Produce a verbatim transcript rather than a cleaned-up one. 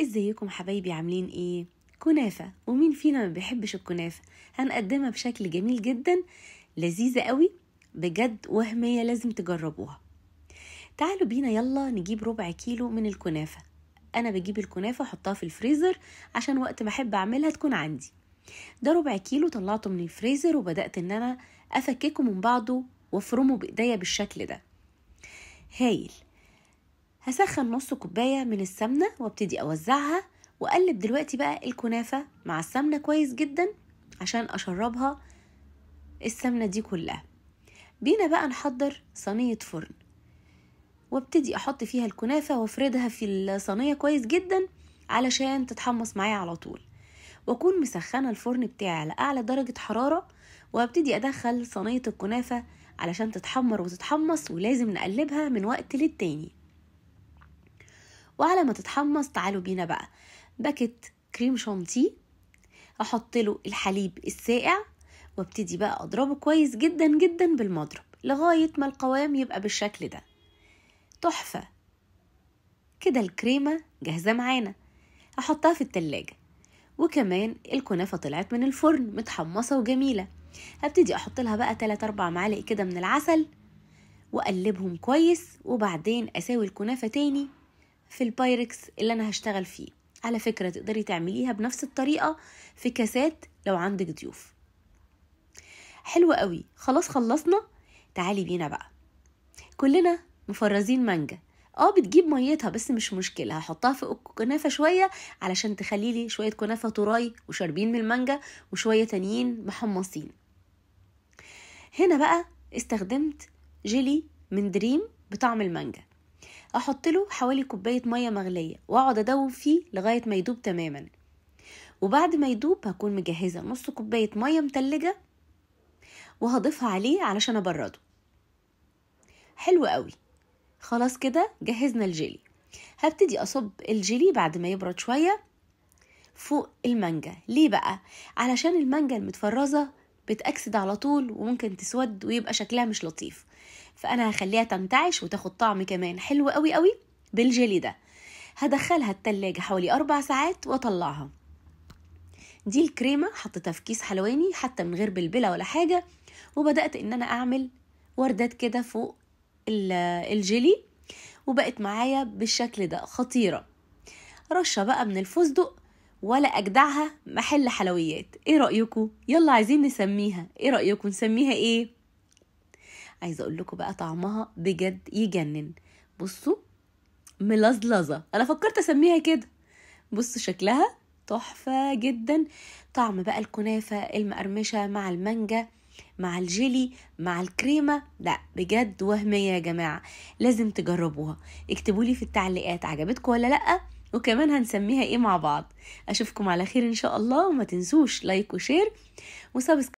ازيكم حبايبي، عاملين ايه؟ كنافه، ومين فينا ما بيحبش الكنافه؟ هنقدمها بشكل جميل جدا، لذيذه قوي بجد، وهميه، لازم تجربوها. تعالوا بينا يلا نجيب ربع كيلو من الكنافه. انا بجيب الكنافه احطها في الفريزر عشان وقت ما احب اعملها تكون عندي. ده ربع كيلو طلعته من الفريزر وبدات ان انا افككه من بعضه وافرمه بايديا بالشكل ده. هايل. هسخن نص كوبايه من السمنه وابتدي اوزعها واقلب دلوقتي بقى الكنافه مع السمنه كويس جدا عشان اشربها السمنه دي كلها. بينا بقى نحضر صينيه فرن وابتدي احط فيها الكنافه وافردها في الصينيه كويس جدا علشان تتحمص معايا على طول، واكون مسخنه الفرن بتاعي على اعلى درجه حراره، وابتدي ادخل صينيه الكنافه علشان تتحمر وتتحمص، ولازم نقلبها من وقت للتاني. وعلى ما تتحمص تعالوا بينا بقى باكت كريم شانتيه احط له الحليب الساقع وابتدي بقى اضربه كويس جدا جدا بالمضرب لغايه ما القوام يبقى بالشكل ده. تحفه كده، الكريمه جاهزه معانا، هحطها في التلاجة. وكمان الكنافه طلعت من الفرن متحمصه وجميله، هبتدي احط لها بقى تلات اربع معالق كده من العسل واقلبهم كويس، وبعدين اساوي الكنافه تاني في البايركس اللي انا هشتغل فيه. على فكرة تقدري تعمليها بنفس الطريقة في كاسات لو عندك ضيوف. حلوة قوي. خلاص خلصنا. تعالي بينا بقى، كلنا مفرزين مانجا، اه بتجيب ميتها بس مش مشكلة، هحطها في الكنافة شوية علشان تخليلي شوية كنافة طراي وشاربين من المانجا وشوية تانيين محمصين. هنا بقى استخدمت جيلي من دريم بطعم المانجا، احط له حوالي كوبايه ميه مغليه واقعد ادوب فيه لغايه ما يدوب تماما. وبعد ما يدوب هكون مجهزه نص كوبايه ميه متلجه وهضيفها عليه علشان ابرده. حلو قوي. خلاص كده جهزنا الجيلي. هبتدي اصب الجيلي بعد ما يبرد شويه فوق المانجا. ليه بقى؟ علشان المانجا المتفرزه بتأكسد على طول وممكن تسود ويبقى شكلها مش لطيف، فانا هخليها تنتعش وتاخد طعم كمان حلو قوي قوي بالجيلي ده. هدخلها التلاجة حوالي اربع ساعات واطلعها. دي الكريمه حطيتها في كيس حلواني حتى من غير بلبله ولا حاجه، وبدات ان انا اعمل وردات كده فوق الجيلي وبقت معايا بالشكل ده. خطيره. رشه بقى من الفستق ولا اجدعها محل حلويات. ايه رايكم؟ يلا عايزين نسميها، ايه رايكم نسميها ايه؟ عايزه اقول لكم بقى طعمها بجد يجنن. بصوا ملزلزه، انا فكرت اسميها كده. بصوا شكلها تحفه جدا. طعم بقى الكنافه المقرمشه مع المانجا مع الجيلي مع الكريمه، لا بجد وهميه يا جماعه، لازم تجربوها. اكتبوا لي في التعليقات عجبتكم ولا لا، وكمان هنسميها ايه مع بعض. اشوفكم على خير ان شاء الله، وما تنسوش لايك وشير وسبسكرايب.